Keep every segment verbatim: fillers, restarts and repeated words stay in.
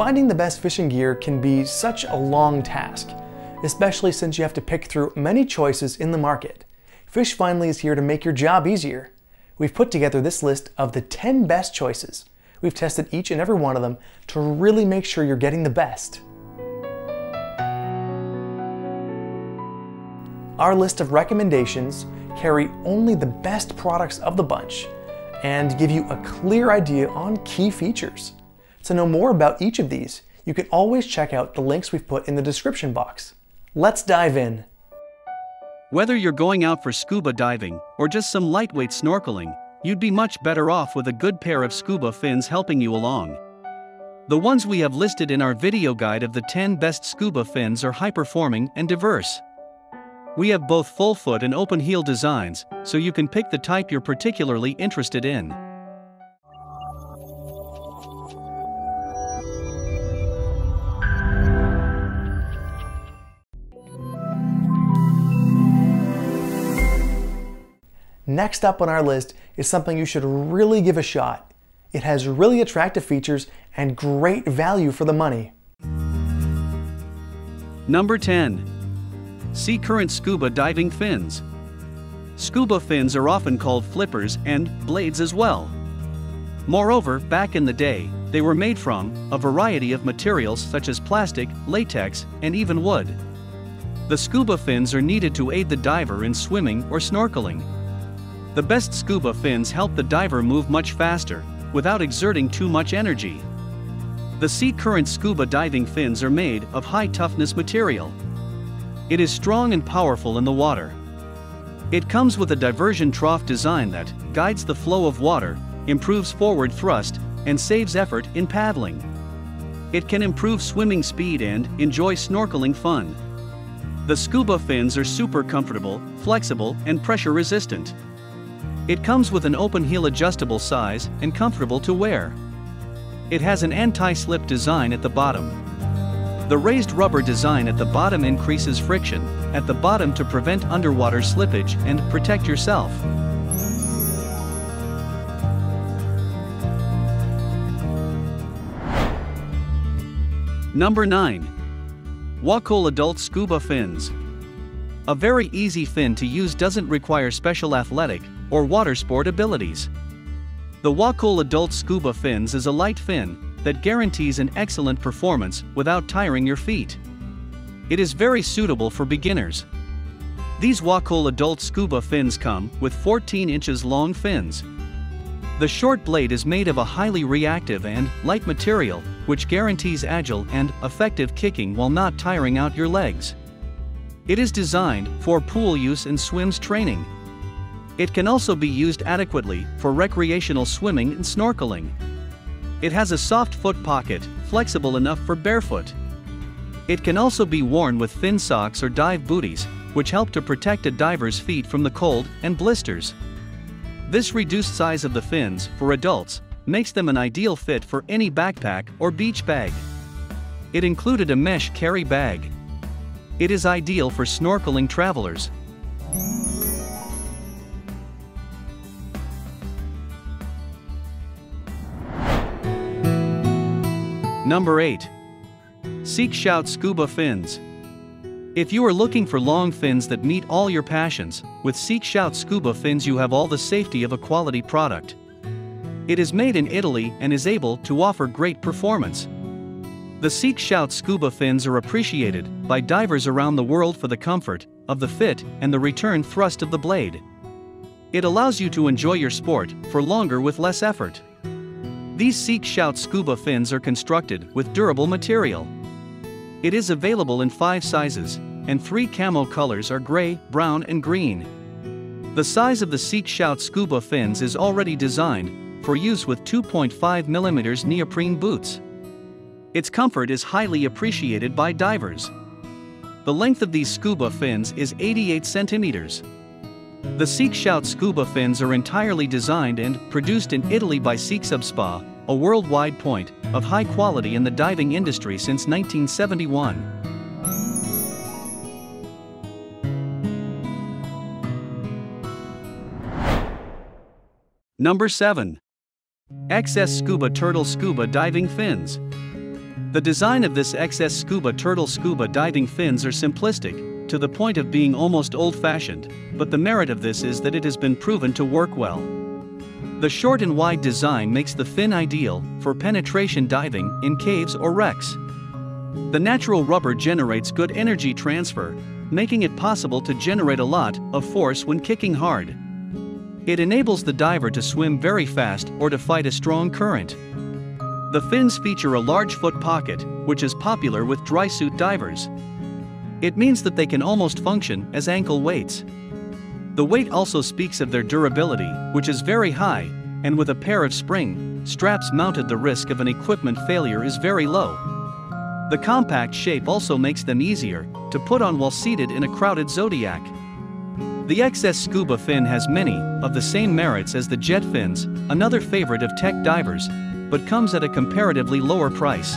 finding the best fishing gear can be such a long task, especially since you have to pick through many choices in the market. FishFindly is here to make your job easier. We've put together this list of the ten best choices. We've tested each and every one of them to really make sure you're getting the best. Our list of recommendations carry only the best products of the bunch and give you a clear idea on key features. To know more about each of these, you can always check out the links we've put in the description box. Let's dive in. Whether you're going out for scuba diving or just some lightweight snorkeling, you'd be much better off with a good pair of scuba fins helping you along. The ones we have listed in our video guide of the ten best scuba fins are high-performing and diverse. We have both full-foot and open-heel designs, so you can pick the type you're particularly interested in. Next up on our list is something you should really give a shot. It has really attractive features and great value for the money. Number ten. Seacurrent Scuba Diving Fins. Scuba fins are often called flippers and blades as well. Moreover, back in the day, they were made from a variety of materials such as plastic, latex, and even wood. The scuba fins are needed to aid the diver in swimming or snorkeling. The best scuba fins help the diver move much faster, without exerting too much energy. The Seacurrent scuba diving fins are made of high-toughness material. It is strong and powerful in the water. It comes with a diversion trough design that guides the flow of water, improves forward thrust, and saves effort in paddling. It can improve swimming speed and enjoy snorkeling fun. The scuba fins are super comfortable, flexible, and pressure-resistant. It comes with an open heel adjustable size and comfortable to wear. It has an anti-slip design at the bottom. The raised rubber design at the bottom increases friction at the bottom to prevent underwater slippage and protect yourself. Number nine. WACOOL Adult Scuba Fins. A very easy fin to use doesn't require special athletic or water sport abilities. The WACOOL Adult Scuba Fins is a light fin that guarantees an excellent performance without tiring your feet. It is very suitable for beginners. These WACOOL Adult Scuba Fins come with fourteen inches long fins. The short blade is made of a highly reactive and light material, which guarantees agile and effective kicking while not tiring out your legs. It is designed for pool use and swims training. It can also be used adequately for recreational swimming and snorkeling. It has a soft foot pocket, flexible enough for barefoot. It can also be worn with fin socks or dive booties, which help to protect a diver's feet from the cold and blisters. This reduced size of the fins for adults makes them an ideal fit for any backpack or beach bag. It included a mesh carry bag. It is ideal for snorkeling travelers. Number eight. SEAC Shout Scuba Fins. If you are looking for long fins that meet all your passions, with SEAC Shout Scuba Fins you have all the safety of a quality product. It is made in Italy and is able to offer great performance. The SEAC Shout Scuba Fins are appreciated by divers around the world for the comfort of the fit and the return thrust of the blade. It allows you to enjoy your sport for longer with less effort. These SEAC Shout Scuba Fins are constructed with durable material. It is available in five sizes, and three camo colors are gray, brown, and green. The size of the SEAC Shout Scuba Fins is already designed for use with two point five millimeter neoprene boots. Its comfort is highly appreciated by divers. The length of these scuba fins is eighty-eight centimeters. The SEAC Shout Scuba Fins are entirely designed and produced in Italy by SEAC Sub S P A, a worldwide point of high quality in the diving industry since nineteen seventy-one. Number seven. X S Scuba Turtle Scuba Diving Fins. The design of this X S Scuba turtle scuba diving fins are simplistic, to the point of being almost old-fashioned, but the merit of this is that it has been proven to work well. The short and wide design makes the fin ideal for penetration diving in caves or wrecks. The natural rubber generates good energy transfer, making it possible to generate a lot of force when kicking hard. It enables the diver to swim very fast or to fight a strong current. The fins feature a large foot pocket, which is popular with dry suit divers. It means that they can almost function as ankle weights. The weight also speaks of their durability, which is very high, and with a pair of spring straps mounted, the risk of an equipment failure is very low. The compact shape also makes them easier to put on while seated in a crowded zodiac. The X S Scuba fin has many of the same merits as the jet fins, another favorite of tech divers, but comes at a comparatively lower price.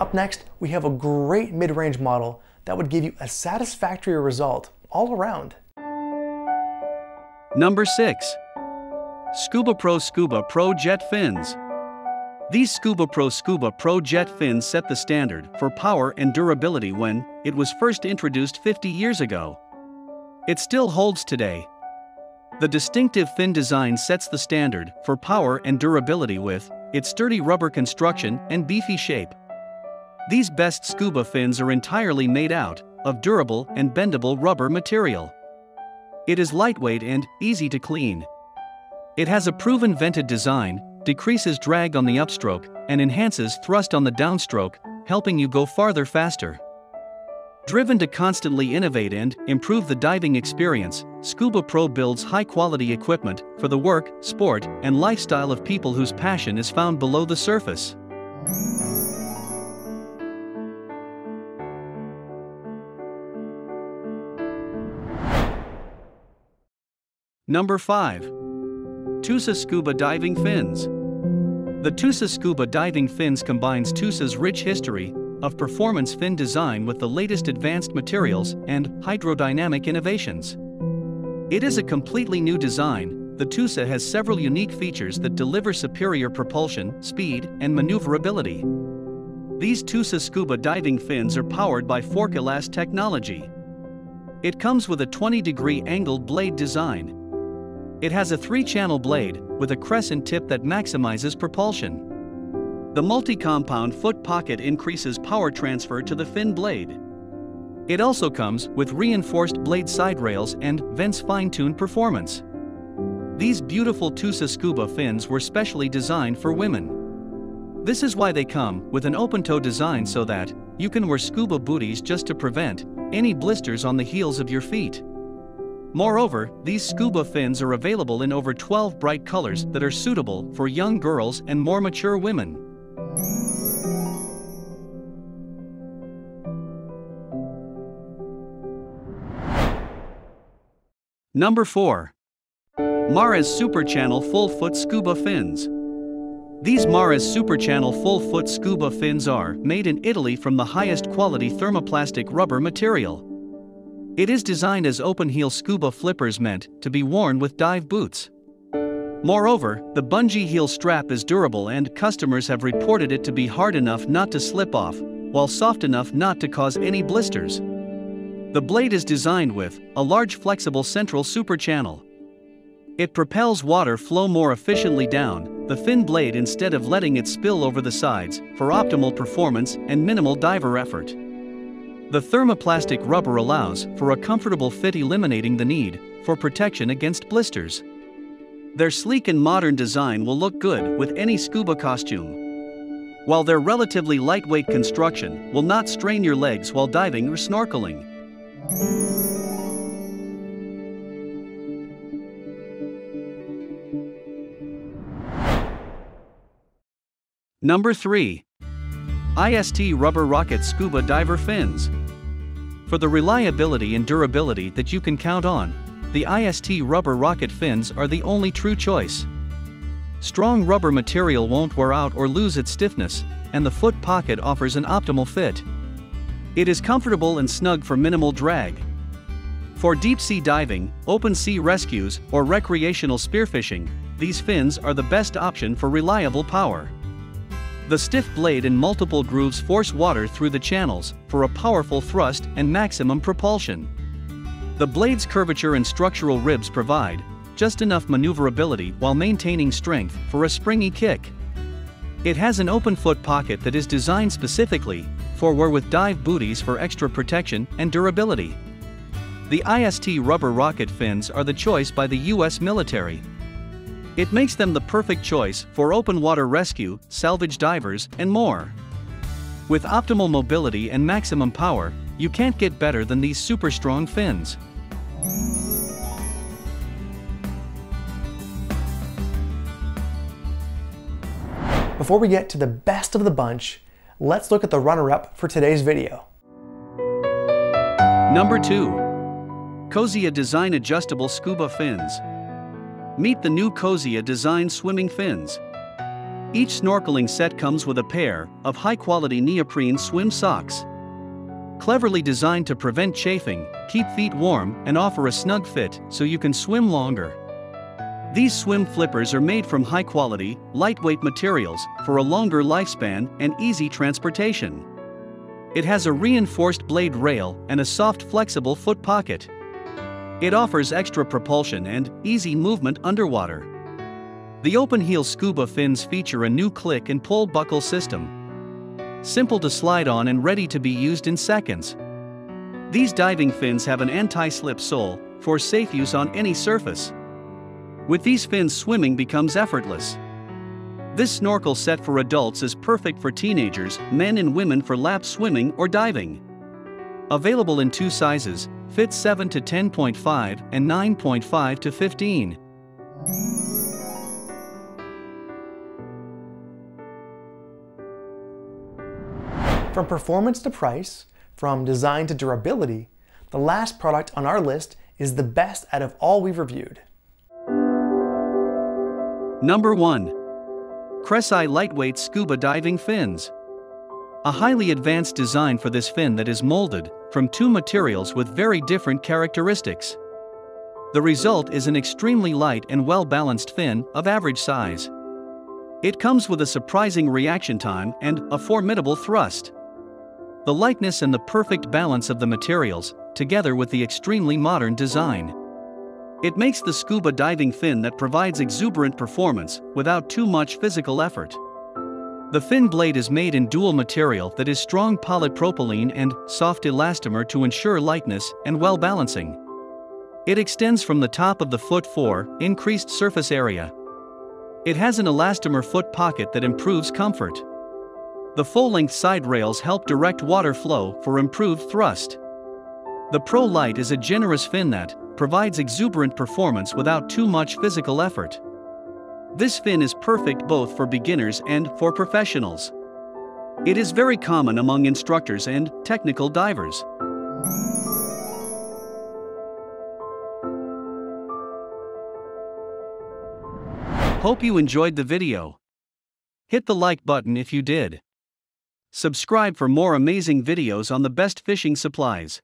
Up next, we have a great mid-range model that would give you a satisfactory result all around. Number six. Scuba Pro Scuba Pro Jet Fins. These Scuba Pro Scuba Pro Jet Fins set the standard for power and durability when it was first introduced fifty years ago. It still holds today. The distinctive fin design sets the standard for power and durability with its sturdy rubber construction and beefy shape. These best scuba fins are entirely made out of durable and bendable rubber material. It is lightweight and easy to clean. It has a proven vented design, decreases drag on the upstroke, and enhances thrust on the downstroke, helping you go farther faster. Driven to constantly innovate and improve the diving experience, Scuba Pro builds high-quality equipment for the work, sport, and lifestyle of people whose passion is found below the surface. Number five. Tusa Scuba Diving Fins. The Tusa Scuba Diving Fins combines Tusa's rich history of performance fin design with the latest advanced materials and hydrodynamic innovations. It is a completely new design. The Tusa has several unique features that deliver superior propulsion, speed, and maneuverability. These Tusa Scuba diving fins are powered by Fork-Elast technology. It comes with a twenty degree angled blade design. It has a three channel blade with a crescent tip that maximizes propulsion. The multi-compound foot pocket increases power transfer to the fin blade. It also comes with reinforced blade side rails and vents fine-tuned performance. These beautiful Tusa Scuba fins were specially designed for women. This is why they come with an open-toe design, so that you can wear scuba booties just to prevent any blisters on the heels of your feet. Moreover, these scuba fins are available in over twelve bright colors that are suitable for young girls and more mature women. Number four. Mares Super Channel Full Foot Scuba Fins. These Mares Super Channel Full Foot Scuba Fins are made in Italy from the highest quality thermoplastic rubber material. It is designed as open-heel scuba flippers meant to be worn with dive boots. Moreover, the bungee heel strap is durable, and customers have reported it to be hard enough not to slip off, while soft enough not to cause any blisters. The blade is designed with a large flexible central super channel. It propels water flow more efficiently down the fin blade instead of letting it spill over the sides for optimal performance and minimal diver effort. The thermoplastic rubber allows for a comfortable fit, eliminating the need for protection against blisters. Their sleek and modern design will look good with any scuba costume, while their relatively lightweight construction will not strain your legs while diving or snorkeling. Number three. I S T Rubber Rocket Scuba Diver Fins. For the reliability and durability that you can count on, the I S T rubber rocket fins are the only true choice. Strong rubber material won't wear out or lose its stiffness, and the foot pocket offers an optimal fit. It is comfortable and snug for minimal drag. For deep-sea diving, open-sea rescues, or recreational spearfishing, these fins are the best option for reliable power. The stiff blade and multiple grooves force water through the channels for a powerful thrust and maximum propulsion. The blade's curvature and structural ribs provide just enough maneuverability while maintaining strength for a springy kick. It has an open foot pocket that is designed specifically for wear with dive booties for extra protection and durability. The I S T rubber rocket fins are the choice by the U S military. It makes them the perfect choice for open water rescue, salvage divers, and more. With optimal mobility and maximum power, you can't get better than these super strong fins. Before we get to the best of the bunch, let's look at the runner-up for today's video. Number two. Cozia Design Adjustable Scuba Fins. Meet the new Cozia Design swimming fins. Each snorkeling set comes with a pair of high-quality neoprene swim socks. Cleverly designed to prevent chafing, keep feet warm, and offer a snug fit so you can swim longer. These swim flippers are made from high-quality, lightweight materials for a longer lifespan and easy transportation. It has a reinforced blade rail and a soft, flexible foot pocket. It offers extra propulsion and easy movement underwater. The open-heel scuba fins feature a new click and pull buckle system. Simple to slide on and ready to be used in seconds. These diving fins have an anti-slip sole for safe use on any surface. With these fins, swimming becomes effortless. This snorkel set for adults is perfect for teenagers, men and women for lap swimming or diving. Available in two sizes, fits seven to ten point five and nine point five to fifteen. From performance to price, from design to durability, the last product on our list is the best out of all we've reviewed. Number one. Cressi Lightweight Scuba Diving Fins. A highly advanced design for this fin that is molded from two materials with very different characteristics. The result is an extremely light and well-balanced fin of average size. It comes with a surprising reaction time and a formidable thrust. The lightness and the perfect balance of the materials, together with the extremely modern design, it makes the scuba diving fin that provides exuberant performance without too much physical effort. The fin blade is made in dual material that is strong polypropylene and soft elastomer to ensure lightness and well balancing. It extends from the top of the foot for increased surface area. It has an elastomer foot pocket that improves comfort. The full-length side rails help direct water flow for improved thrust. The Pro Light is a generous fin that provides exuberant performance without too much physical effort. This fin is perfect both for beginners and for professionals. It is very common among instructors and technical divers. Hope you enjoyed the video. Hit the like button if you did. Subscribe for more amazing videos on the best fishing supplies.